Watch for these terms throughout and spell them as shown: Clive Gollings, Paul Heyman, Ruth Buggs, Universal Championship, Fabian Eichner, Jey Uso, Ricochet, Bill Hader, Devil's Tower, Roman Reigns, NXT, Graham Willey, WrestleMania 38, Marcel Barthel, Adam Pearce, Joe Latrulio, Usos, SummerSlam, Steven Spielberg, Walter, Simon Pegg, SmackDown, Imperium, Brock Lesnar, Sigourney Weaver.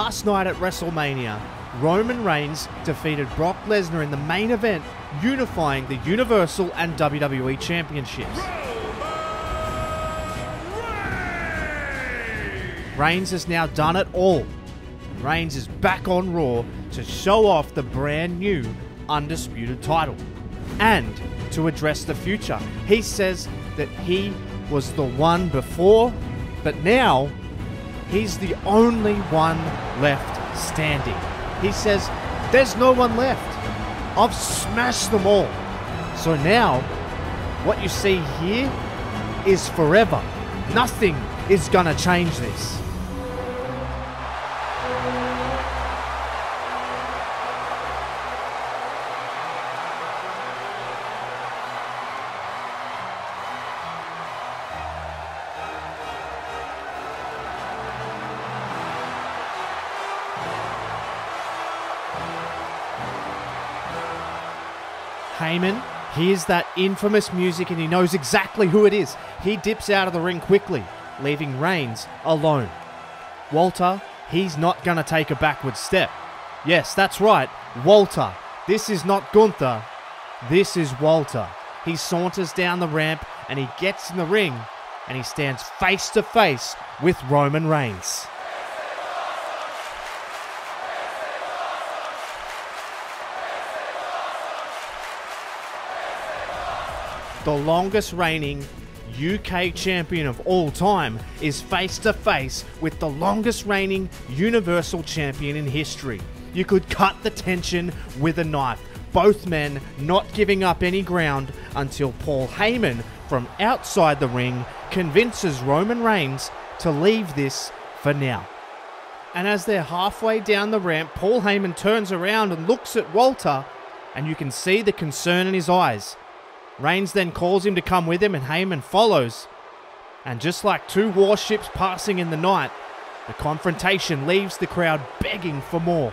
Last night at WrestleMania, Roman Reigns defeated Brock Lesnar in the main event, unifying the Universal and WWE Championships. Reigns has now done it all. Reigns is back on Raw to show off the brand new Undisputed title. And to address the future, he says that he was the one before, but now he's the only one left standing. He says, there's no one left. I've smashed them all. So now, what you see here is forever. Nothing is gonna change this. Heyman hears that infamous music and he knows exactly who it is. He dips out of the ring quickly, leaving Reigns alone. Walter, he's not going to take a backward step. Yes, that's right, Walter. This is not Gunther. This is Walter. He saunters down the ramp and he gets in the ring and he stands face to face with Roman Reigns. The longest reigning UK champion of all time is face to face with the longest reigning Universal champion in history. You could cut the tension with a knife. Both men not giving up any ground until Paul Heyman from outside the ring convinces Roman Reigns to leave this for now. And as they're halfway down the ramp, Paul Heyman turns around and looks at Walter, and you can see the concern in his eyes. Reigns then calls him to come with him and Heyman follows. And just like two warships passing in the night, the confrontation leaves the crowd begging for more.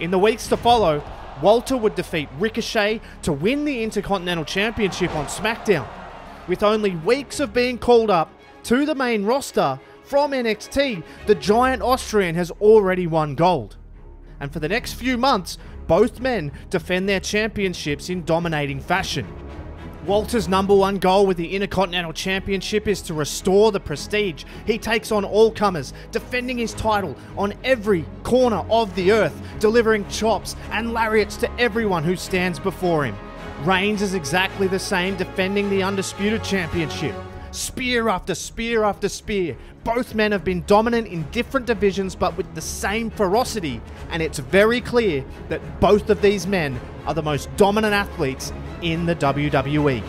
In the weeks to follow, Walter would defeat Ricochet to win the Intercontinental Championship on SmackDown. With only weeks of being called up to the main roster from NXT, the giant Austrian has already won gold. And for the next few months, both men defend their championships in dominating fashion. Walter's #1 goal with the Intercontinental Championship is to restore the prestige. He takes on all comers, defending his title on every corner of the earth, delivering chops and lariats to everyone who stands before him. Reigns is exactly the same, defending the Undisputed Championship. Spear after spear after spear. Both men have been dominant in different divisions but with the same ferocity, and it's very clear that both of these men are the most dominant athletes in the WWE.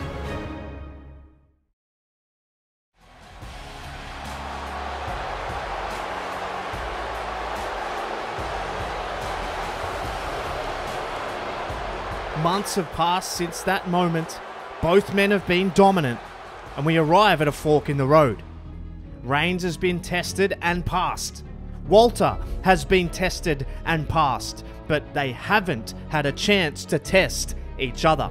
Months have passed since that moment. Both men have been dominant, and we arrive at a fork in the road. Reigns has been tested and passed. Walter has been tested and passed, but they haven't had a chance to test each other.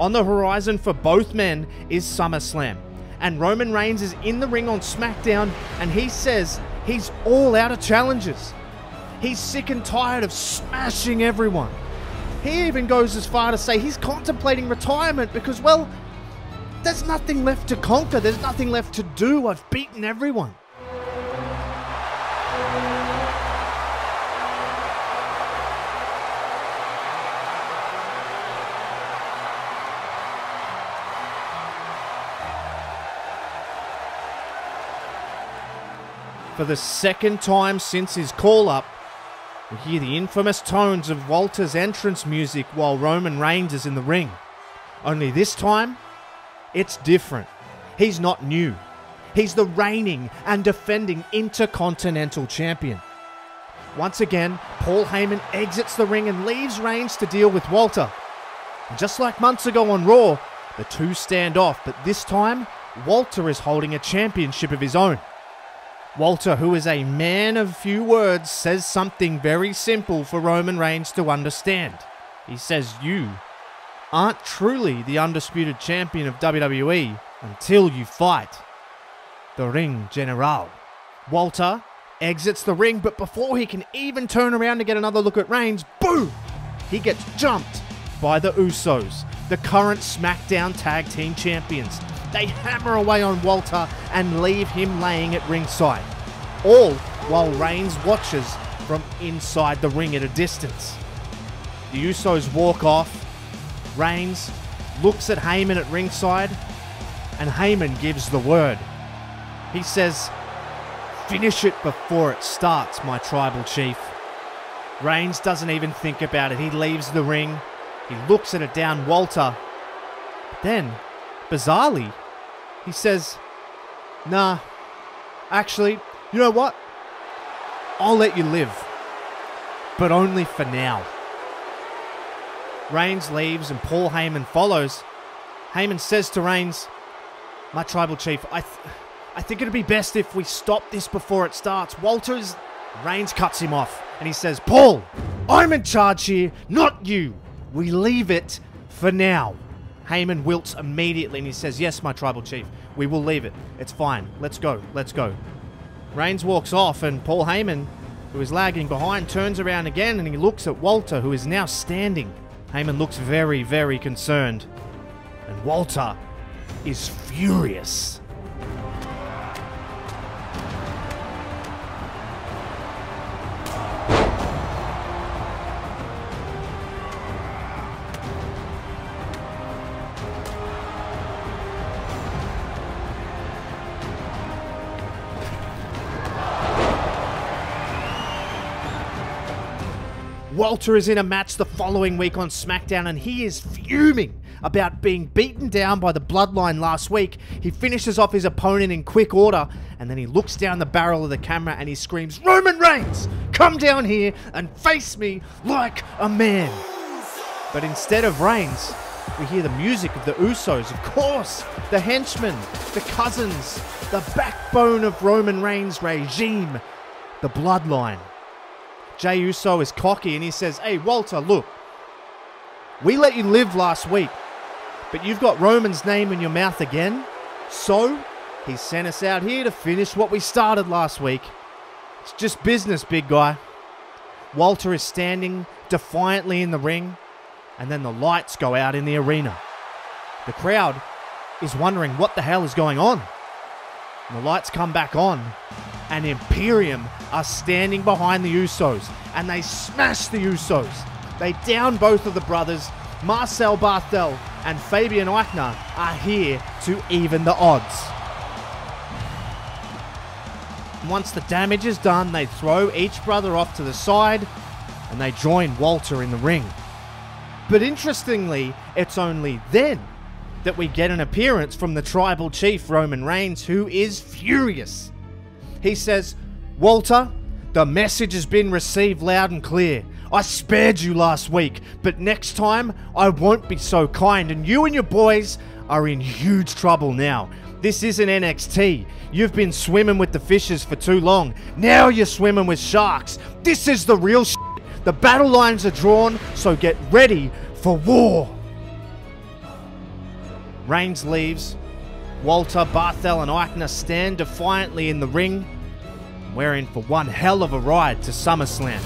On the horizon for both men is SummerSlam, and Roman Reigns is in the ring on SmackDown, and he says he's all out of challenges. He's sick and tired of smashing everyone. He even goes as far to say he's contemplating retirement because, well, there's nothing left to conquer. There's nothing left to do. I've beaten everyone. For the second time since his call-up, we hear the infamous tones of Walter's entrance music while Roman Reigns is in the ring. Only this time, it's different. He's not new. He's the reigning and defending Intercontinental Champion. Once again, Paul Heyman exits the ring and leaves Reigns to deal with Walter. And just like months ago on Raw, the two stand off, but this time, Walter is holding a championship of his own. Walter, who is a man of few words, says something very simple for Roman Reigns to understand. He says, "You aren't truly the Undisputed Champion of WWE until you fight the Ring General." Walter exits the ring, but before he can even turn around to get another look at Reigns, boom! He gets jumped by the Usos, the current SmackDown Tag Team Champions. They hammer away on Walter and leave him laying at ringside, all while Reigns watches from inside the ring at a distance. The Usos walk off. Reigns looks at Heyman at ringside, and Heyman gives the word. He says, "Finish it before it starts, my tribal chief." Reigns doesn't even think about it. He leaves the ring. He looks at a down Walter. But then, bizarrely, he says, "Nah, actually, you know what? I'll let you live, but only for now." Reigns leaves and Paul Heyman follows. Heyman says to Reigns, "My tribal chief, I think it'd be best if we stop this before it starts. Walter's..." Reigns cuts him off and he says, "Paul, I'm in charge here, not you. We leave it for now." Heyman wilts immediately and he says, "Yes, my tribal chief, we will leave it. It's fine. Let's go. Let's go." Reigns walks off and Paul Heyman, who is lagging behind, turns around again and he looks at Walter, who is now standing. Heyman looks very, very concerned, and Walter is furious. Walter is in a match the following week on SmackDown, and he is fuming about being beaten down by the Bloodline last week. He finishes off his opponent in quick order, and then he looks down the barrel of the camera and he screams, "Roman Reigns, come down here and face me like a man." But instead of Reigns, we hear the music of the Usos, of course, the henchmen, the cousins, the backbone of Roman Reigns' regime, the Bloodline. Jey Uso is cocky and he says, "Hey Walter, look, we let you live last week, but you've got Roman's name in your mouth again, so he sent us out here to finish what we started last week. It's just business, big guy." Walter is standing defiantly in the ring, and then the lights go out in the arena. The crowd is wondering what the hell is going on. And the lights come back on, and Imperium are standing behind the Usos, and they smash the Usos. They down both of the brothers. Marcel Barthel and Fabian Eichner are here to even the odds. Once the damage is done, they throw each brother off to the side, and they join Walter in the ring. But interestingly, it's only then that we get an appearance from the tribal chief, Roman Reigns, who is furious. He says, "Walter, the message has been received loud and clear. I spared you last week, but next time I won't be so kind, and you and your boys are in huge trouble now. This isn't NXT. You've been swimming with the fishes for too long. Now you're swimming with sharks. This is the real shit. The battle lines are drawn, so get ready for war." Reigns leaves. Walter, Barthel and Eichner stand defiantly in the ring. We're in for one hell of a ride to SummerSlam.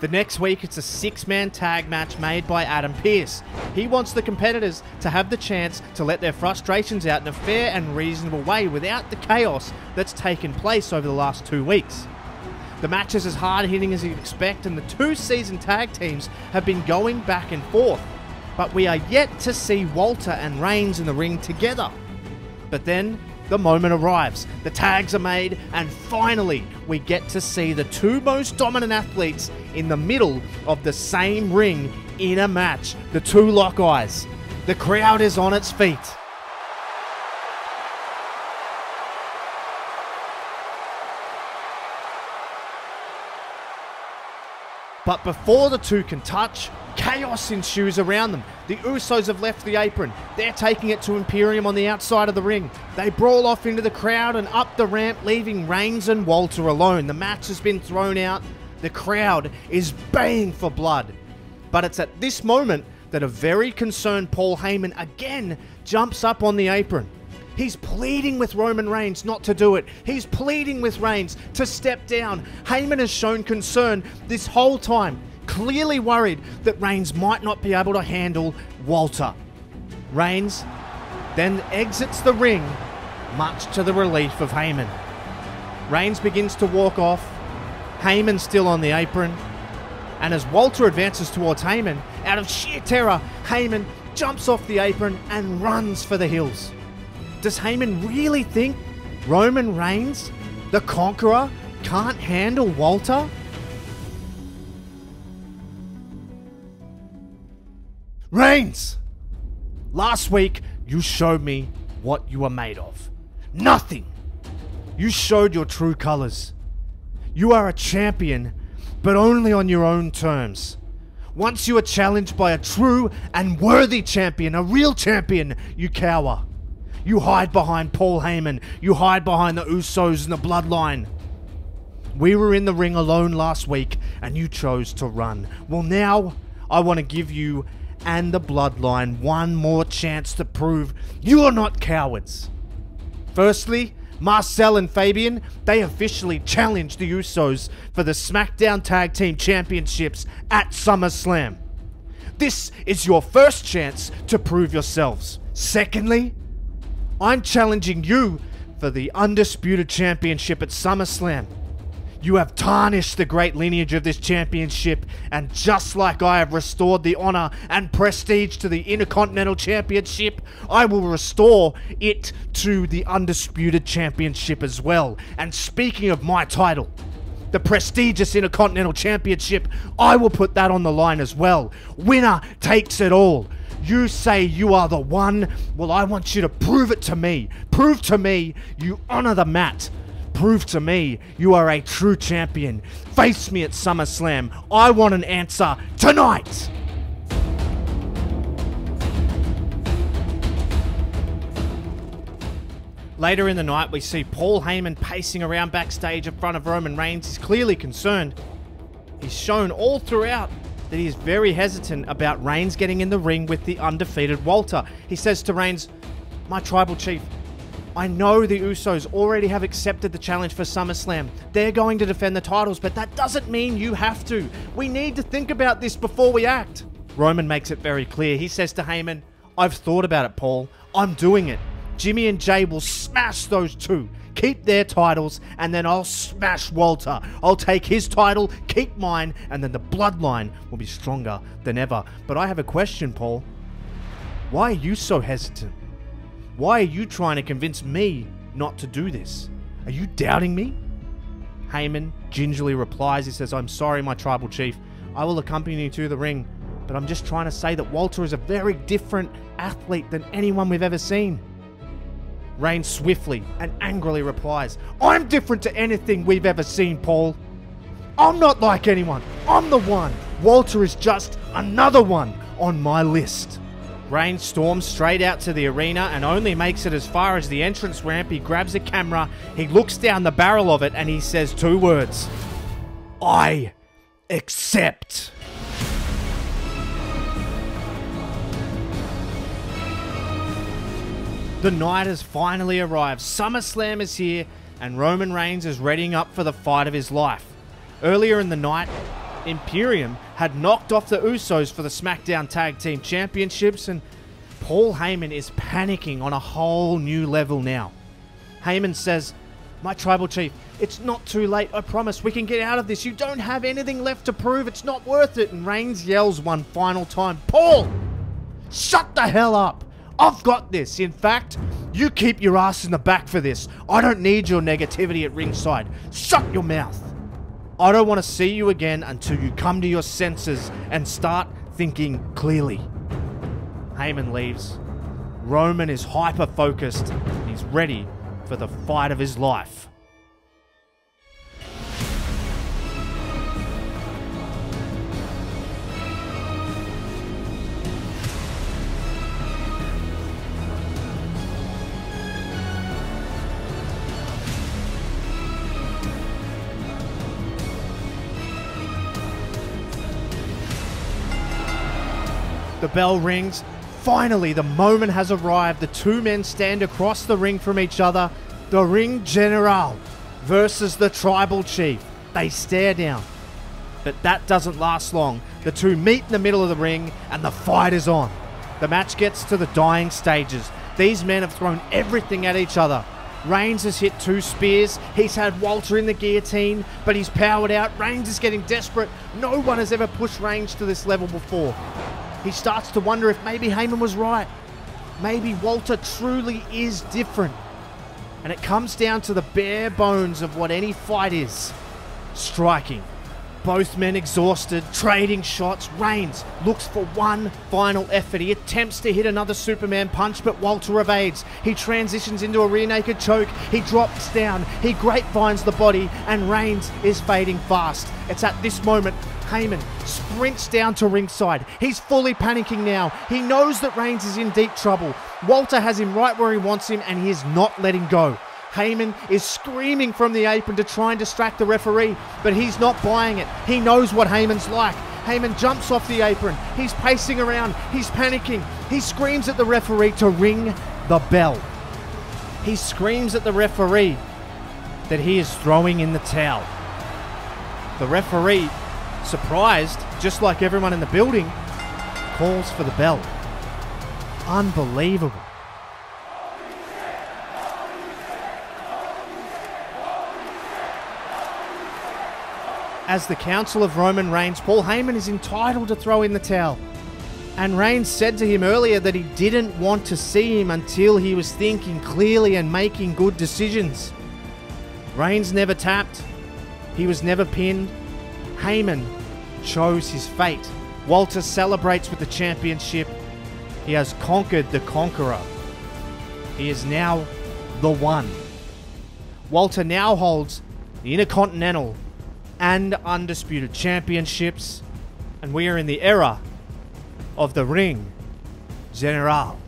The next week, it's a six-man tag match made by Adam Pearce. He wants the competitors to have the chance to let their frustrations out in a fair and reasonable way without the chaos that's taken place over the last 2 weeks. The match is as hard-hitting as you'd expect, and the two seasoned tag teams have been going back and forth. But we are yet to see Walter and Reigns in the ring together. But then the moment arrives, the tags are made, and finally we get to see the two most dominant athletes in the middle of the same ring in a match, the two lock eyes. The crowd is on its feet. But before the two can touch, chaos ensues around them. The Usos have left the apron. They're taking it to Imperium on the outside of the ring. They brawl off into the crowd and up the ramp, leaving Reigns and Walter alone. The match has been thrown out. The crowd is baying for blood. But it's at this moment that a very concerned Paul Heyman again jumps up on the apron. He's pleading with Roman Reigns not to do it. He's pleading with Reigns to step down. Heyman has shown concern this whole time, clearly worried that Reigns might not be able to handle Walter. Reigns then exits the ring, much to the relief of Heyman. Reigns begins to walk off, Heyman still on the apron, and as Walter advances towards Heyman, out of sheer terror, Heyman jumps off the apron and runs for the hills. Does Heyman really think Roman Reigns, the Conqueror, can't handle Walter? Reigns! Last week, you showed me what you were made of. Nothing. You showed your true colors. You are a champion, but only on your own terms. Once you are challenged by a true and worthy champion, a real champion, you cower. You hide behind Paul Heyman. You hide behind the Usos and the Bloodline. We were in the ring alone last week, and you chose to run. Well, now, I want to give you and the Bloodline one more chance to prove you're not cowards. Firstly, Marcel and Fabian, they officially challenged the Usos for the SmackDown Tag Team Championships at SummerSlam. This is your first chance to prove yourselves. Secondly, I'm challenging you for the Undisputed Championship at SummerSlam. You have tarnished the great lineage of this championship, and just like I have restored the honor and prestige to the Intercontinental Championship, I will restore it to the Undisputed Championship as well. And speaking of my title, the prestigious Intercontinental Championship, I will put that on the line as well. Winner takes it all. You say you are the one, well, I want you to prove it to me. Prove to me you honor the mat. Prove to me you are a true champion. Face me at SummerSlam. I want an answer tonight. Later in the night, we see Paul Heyman pacing around backstage in front of Roman Reigns. He's clearly concerned. He's shown all throughout that he is very hesitant about Reigns getting in the ring with the undefeated Walter. He says to Reigns, "My tribal chief, I know the Usos already have accepted the challenge for SummerSlam. They're going to defend the titles, but that doesn't mean you have to. We need to think about this before we act." Roman makes it very clear. He says to Heyman, "I've thought about it, Paul. I'm doing it. Jimmy and Jay will smash those two. Keep their titles, and then I'll smash Walter. I'll take his title, keep mine, and then the Bloodline will be stronger than ever. But I have a question, Paul. Why are you so hesitant? Why are you trying to convince me not to do this? Are you doubting me?" Heyman gingerly replies. He says, "I'm sorry, my tribal chief. I will accompany you to the ring, but I'm just trying to say that Walter is a very different athlete than anyone we've ever seen." Reigns swiftly and angrily replies, "I'm different to anything we've ever seen, Paul. I'm not like anyone. I'm the one. Walter is just another one on my list." Reigns storms straight out to the arena and only makes it as far as the entrance ramp. He grabs a camera, he looks down the barrel of it, and he says two words: "I accept." The night has finally arrived. SummerSlam is here, and Roman Reigns is readying up for the fight of his life. Earlier in the night, Imperium had knocked off the Usos for the SmackDown Tag Team Championships, and Paul Heyman is panicking on a whole new level now. Heyman says, "My tribal chief, it's not too late. I promise we can get out of this. You don't have anything left to prove. It's not worth it." And Reigns yells one final time, "Paul, shut the hell up. I've got this. In fact, you keep your ass in the back for this. I don't need your negativity at ringside. Shut your mouth. I don't want to see you again until you come to your senses and start thinking clearly." Heyman leaves. Roman is hyper-focused. He's ready for the fight of his life. The bell rings. Finally, the moment has arrived. The two men stand across the ring from each other. The Ring General versus the Tribal Chief. They stare down. But that doesn't last long. The two meet in the middle of the ring and the fight is on. The match gets to the dying stages. These men have thrown everything at each other. Reigns has hit two spears. He's had Walter in the guillotine, but he's powered out. Reigns is getting desperate. No one has ever pushed Reigns to this level before. He starts to wonder if maybe Heyman was right. Maybe Walter truly is different. And it comes down to the bare bones of what any fight is. Striking. Both men exhausted, trading shots. Reigns looks for one final effort. He attempts to hit another Superman punch, but Walter evades. He transitions into a rear naked choke. He drops down. He grapevines the body, and Reigns is fading fast. It's at this moment Heyman sprints down to ringside. He's fully panicking now. He knows that Reigns is in deep trouble. Walter has him right where he wants him, and he is not letting go. Heyman is screaming from the apron to try and distract the referee, but he's not buying it. He knows what Heyman's like. Heyman jumps off the apron. He's pacing around. He's panicking. He screams at the referee to ring the bell. He screams at the referee that he is throwing in the towel. The referee, surprised, just like everyone in the building, calls for the bell. Unbelievable. As the counsel of Roman Reigns, Paul Heyman is entitled to throw in the towel. And Reigns said to him earlier that he didn't want to see him until he was thinking clearly and making good decisions. Reigns never tapped. He was never pinned. Heyman chose his fate. Walter celebrates with the championship. He has conquered the Conqueror. He is now the One. Walter now holds the Intercontinental and Undisputed Championships, and we are in the era of the Ring General.